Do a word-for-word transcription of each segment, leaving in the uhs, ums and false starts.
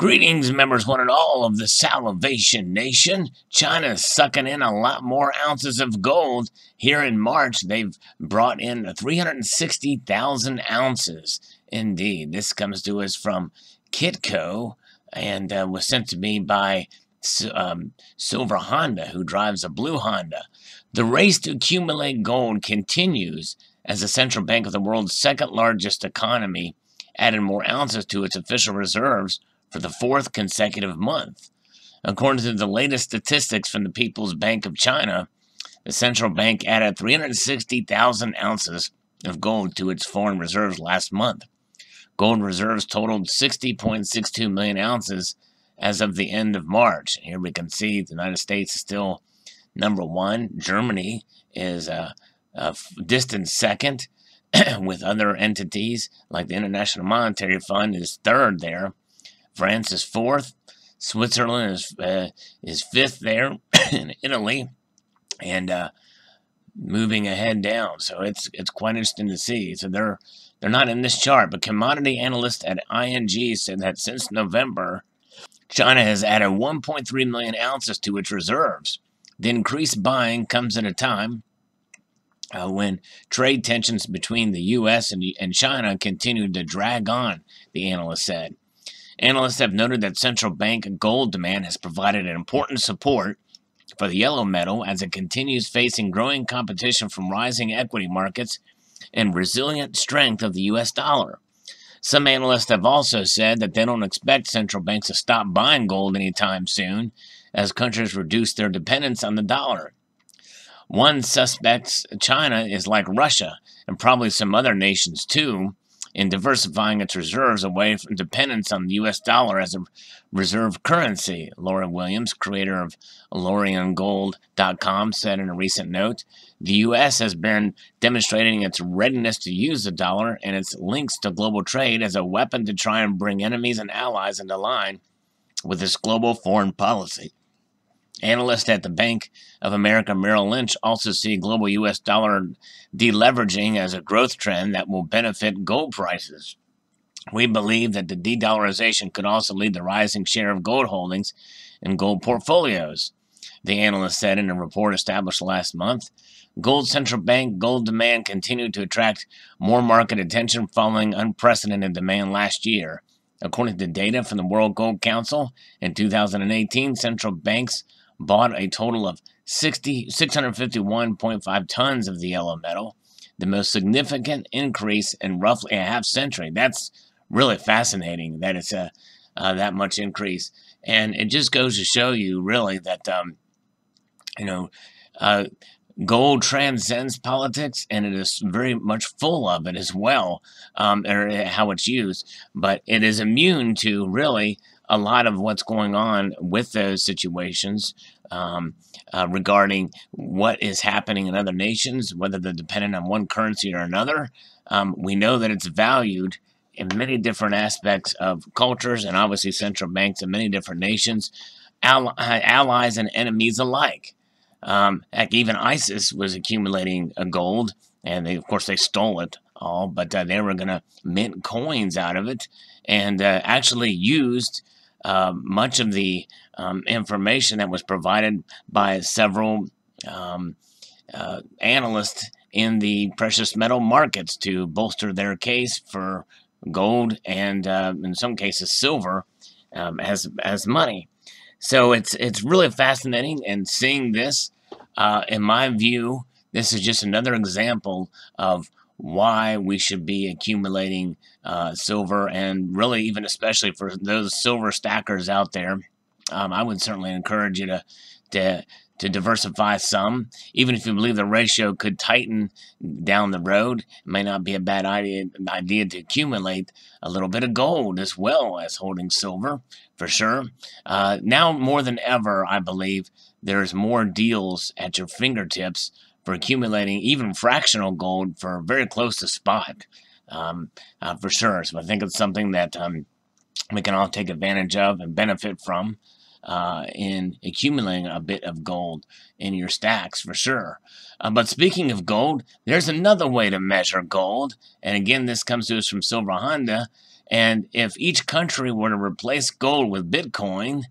Greetings, members one and all of the Salavate Nation. China's sucking in a lot more ounces of gold. Here in March, they've brought in three hundred sixty thousand ounces. Indeed, this comes to us from Kitco and uh, was sent to me by um, Silver Honda, who drives a blue Honda. The race to accumulate gold continues as the central bank of the world's second largest economy added more ounces to its official reserves for the fourth consecutive month. According to the latest statistics from the People's Bank of China, the central bank added three hundred sixty thousand ounces of gold to its foreign reserves last month. Gold reserves totaled sixty point six two million ounces as of the end of March. Here we can see the United States is still number one. Germany is a, a distant second, with other entities like the International Monetary Fund is third there. France is fourth, Switzerland is uh, is fifth there, and Italy, and uh, moving ahead down. So it's it's quite interesting to see. So they're they're not in this chart, but commodity analysts at I N G said that since November, China has added one point three million ounces to its reserves. The increased buying comes at a time Uh, when trade tensions between the U S and, and China continued to drag on, the analyst said. Analysts have noted that central bank gold demand has provided an important support for the yellow metal as it continues facing growing competition from rising equity markets and resilient strength of the U S dollar. Some analysts have also said that they don't expect central banks to stop buying gold anytime soon as countries reduce their dependence on the dollar. One suspects China is like Russia, and probably some other nations too, in diversifying its reserves away from dependence on the U S dollar as a reserve currency, Laura Williams, creator of Lorian Gold dot com, said in a recent note. The U S has been demonstrating its readiness to use the dollar and its links to global trade as a weapon to try and bring enemies and allies into line with its global foreign policy. Analysts at the Bank of America Merrill Lynch also see global U S dollar deleveraging as a growth trend that will benefit gold prices. We believe that the de-dollarization could also lead to rising share of gold holdings and gold portfolios, the analyst said in a report established last month. Gold central bank gold demand continued to attract more market attention following unprecedented demand last year. According to data from the World Gold Council, in two thousand eighteen, central banks bought a total of six hundred fifty-one point five tons of the yellow metal, the most significant increase in roughly a half century. That's really fascinating that it's a, uh, that much increase. And it just goes to show you really that, um, you know, uh, gold transcends politics, and it is very much full of it as well, um, or how it's used. But it is immune to really a lot of what's going on with those situations um, uh, regarding what is happening in other nations, whether they're dependent on one currency or another. Um, we know that it's valued in many different aspects of cultures and obviously central banks in many different nations, all allies and enemies alike. Um, heck, even ISIS was accumulating uh, gold, and they, of course, they stole it all, but uh, they were going to mint coins out of it and uh, actually used uh, much of the um, information that was provided by several um, uh, analysts in the precious metal markets to bolster their case for gold and, uh, in some cases, silver um, as, as money. So it's it's really fascinating, and seeing this, uh, in my view, this is just another example of why we should be accumulating uh, silver, and really even especially for those silver stackers out there, um, I would certainly encourage you to to to diversify some. Even if you believe the ratio could tighten down the road, it may not be a bad idea, idea to accumulate a little bit of gold as well as holding silver, for sure. Uh, now more than ever, I believe, there's more deals at your fingertips for accumulating even fractional gold for very close to spot, um, uh, for sure. So I think it's something that um, we can all take advantage of and benefit from. uh, in accumulating a bit of gold in your stacks for sure. Uh, but speaking of gold, there's another way to measure gold. And again, this comes to us from Silver Honda. And if each country were to replace gold with Bitcoin,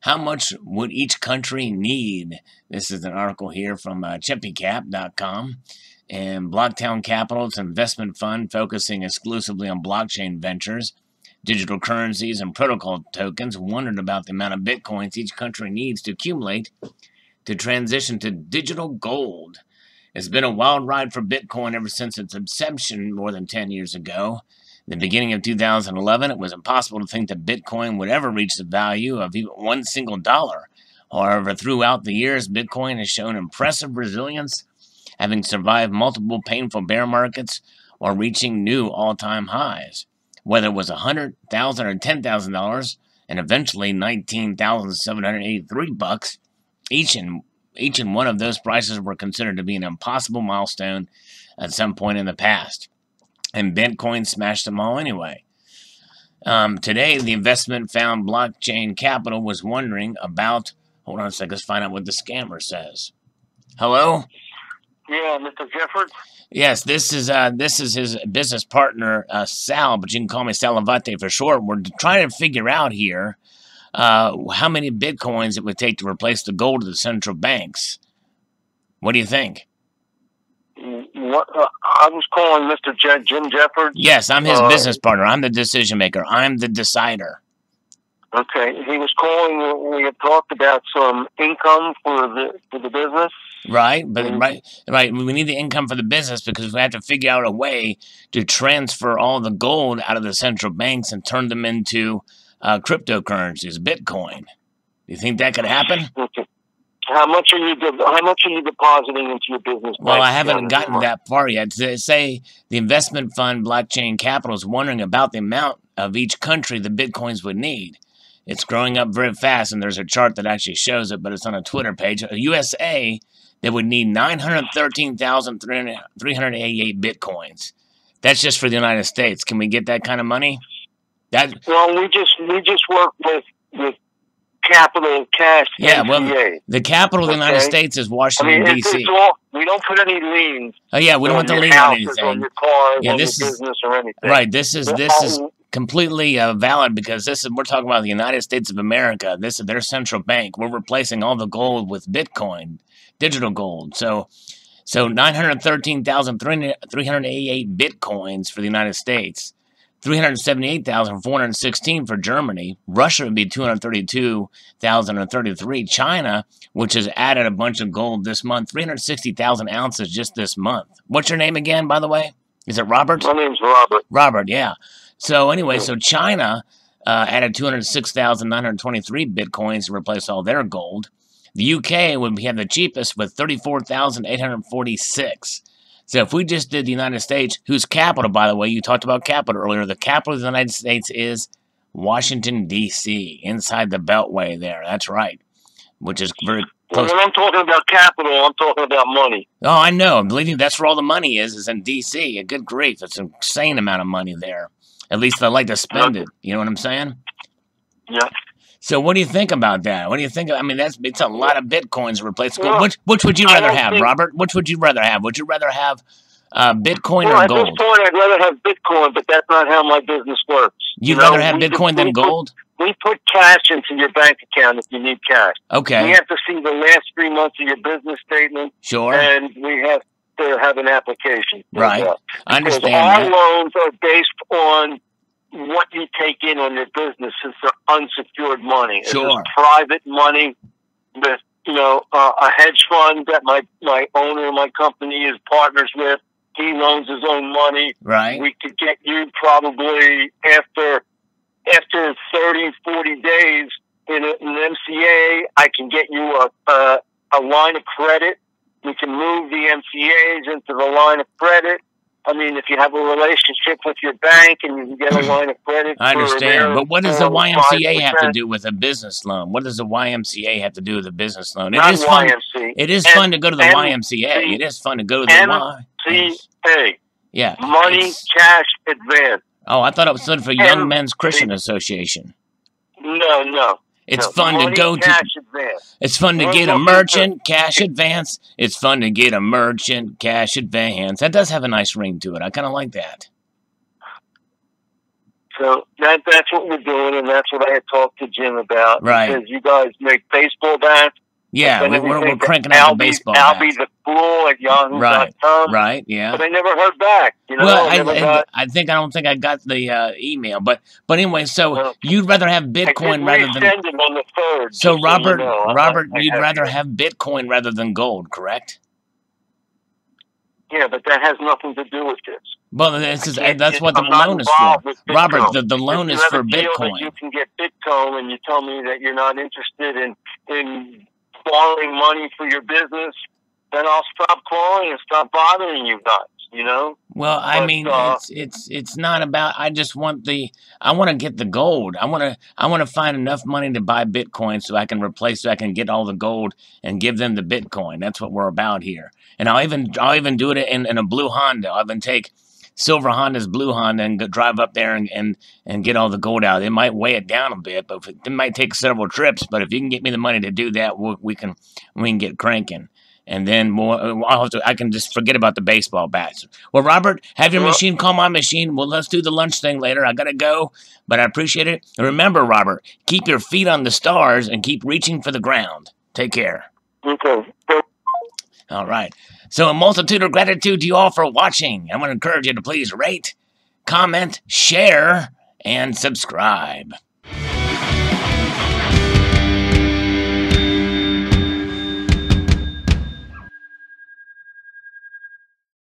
how much would each country need? This is an article here from uh, chippy cap dot com. And Blocktown Capital, it's an investment fund focusing exclusively on blockchain ventures, digital currencies, and protocol tokens, wondered about the amount of Bitcoins each country needs to accumulate to transition to digital gold. It's been a wild ride for Bitcoin ever since its inception more than ten years ago. In the beginning of two thousand eleven, it was impossible to think that Bitcoin would ever reach the value of even one single dollar. However, throughout the years, Bitcoin has shown impressive resilience, having survived multiple painful bear markets or reaching new all-time highs. Whether it was one hundred thousand dollars or ten thousand dollars and eventually nineteen thousand seven hundred eighty-three bucks, each and each and one of those prices were considered to be an impossible milestone at some point in the past. And Bitcoin smashed them all anyway. Um, today, the investment found Blockchain Capital was wondering about... Hold on a second, let's find out what the scammer says. Hello? Yeah, Mister Jeffords. Yes, this is uh, this is his business partner, uh, Sal, but you can call me Salavate for short. We're trying to figure out here uh, how many Bitcoins it would take to replace the gold of the central banks. What do you think? What, uh, I was calling Mister Je- Jim Jeffords. Yes, I'm his uh, business partner. I'm the decision maker. I'm the decider. Okay, he was calling. We had talked about some income for the for the business. Right, but right, right. We need the income for the business because we have to figure out a way to transfer all the gold out of the central banks and turn them into uh, cryptocurrencies, Bitcoin. Do you think that could happen? Okay. How much are you? How much are you depositing into your business? Well, I haven't gotten that far yet. They say the investment fund Blockchain Capital is wondering about the amount of each country the Bitcoins would need. It's growing up very fast, and there's a chart that actually shows it, but it's on a Twitter page. U S A. They would need nine hundred thirteen thousand three hundred eighty-eight Bitcoins. That's just for the United States. Can we get that kind of money? That Well, we just we just work with, with capital cash. Yeah, M C A. Well, the capital of the okay. United States is Washington, I mean, D C We don't put any liens. Oh, yeah, we don't want the lien on anything. On your cars, yeah, on this your is, business or anything. Right, this is... This is completely uh, valid because this is we're talking about the United States of America. This is their central bank. We're replacing all the gold with Bitcoin, digital gold. So, so nine hundred thirteen thousand three hundred eighty-eight Bitcoins for the United States, three hundred seventy-eight thousand four hundred sixteen for Germany. Russia would be two hundred thirty-two thousand and thirty-three. China, which has added a bunch of gold this month, three hundred sixty thousand ounces just this month. What's your name again, by the way? Is it Robert? My name's Robert. Robert, yeah. So anyway, so China uh, added two hundred six thousand nine hundred twenty-three Bitcoins to replace all their gold. The U K would have the cheapest with thirty-four thousand eight hundred forty-six. So if we just did the United States, whose capital, by the way, you talked about capital earlier, the capital of the United States is Washington, D C, inside the Beltway there. That's right, which is very close. Well, when I'm talking about capital, I'm talking about money. Oh, I know. Believe me, that's where all the money is, is in D C. Good grief. It's an insane amount of money there. At least I like to spend it. You know what I'm saying? Yeah. So what do you think about that? What do you think? Of, I mean, that's it's a lot of Bitcoins to replace gold. Well, which, which would you rather have, think, Robert? Which would you rather have? Would you rather have uh, Bitcoin well, or gold? At this point, I'd rather have Bitcoin, but that's not how my business works. You'd you rather know, have Bitcoin than gold? Put, we put cash into your bank account if you need cash. Okay. We have to see the last three months of your business statement. Sure. And we have to have an application. Right. That. I understand our that. Loans are based on what you take in on your business since they're unsecured money. Sure. It's private money with, you know, uh, a hedge fund that my, my owner of my company is partners with. He loans his own money. Right. We could get you probably after, after thirty, forty days in, a, in an M C A, I can get you a, a, a line of credit. We can move the M C As into the line of credit. I mean, if you have a relationship with your bank and you can get a line of credit. I understand. But what does the Y M C A have to do with a business loan? What does the Y M C A have to do with a business loan? It is fun. It is fun to go to the Y M C A. It is fun to go to the Y M C A. Yeah. Money, cash, advance. Oh, I thought it was for Young Men's Christian Association. No, no. It's no, fun to go to. Advance. It's fun to get a merchant cash advance. It's fun to get a merchant cash advance. That does have a nice ring to it. I kind of like that. So that that's what we're doing, and that's what I had talked to Jim about. Right. Because you guys make baseball bats. Yeah, we we're, we're cranking out the baseball bats. Albie's the fool at Yahoo dot com. Right, right, yeah. But I never heard back. You know, well, I, I, I, got, I think I don't think I got the uh, email. But but anyway, so well, you'd rather have Bitcoin rather than on the third, so Robert, so you know, Robert, I, I you'd have rather it. have Bitcoin rather than gold, correct? Yeah, but that has nothing to do with this. Well, this is, that's what the loan is for. Robert, the, the loan is for Bitcoin. You can get Bitcoin, and you tell me that you're not interested in, in borrowing money for your business, then I'll stop calling and stop bothering you guys, you know? Well, I but, mean, uh, it's, it's, it's not about, I just want the, I want to get the gold. I want to, I want to find enough money to buy Bitcoin so I can replace, so I can get all the gold and give them the Bitcoin. That's what we're about here. And I'll even, I'll even do it in, in a blue Honda. I'll even take Silver Honda's blue Honda and go drive up there and, and, and get all the gold out. It might weigh it down a bit, but it might take several trips. But if you can get me the money to do that, we'll, we can we can get cranking. And then more, I'll have to, I can just forget about the baseball bats. Well, Robert, have your well, machine call my machine. Well, let's do the lunch thing later. I got to go, but I appreciate it. And remember, Robert, keep your feet on the stars and keep reaching for the ground. Take care. Okay. All right. So a multitude of gratitude to you all for watching. I'm going to encourage you to please rate, comment, share, and subscribe.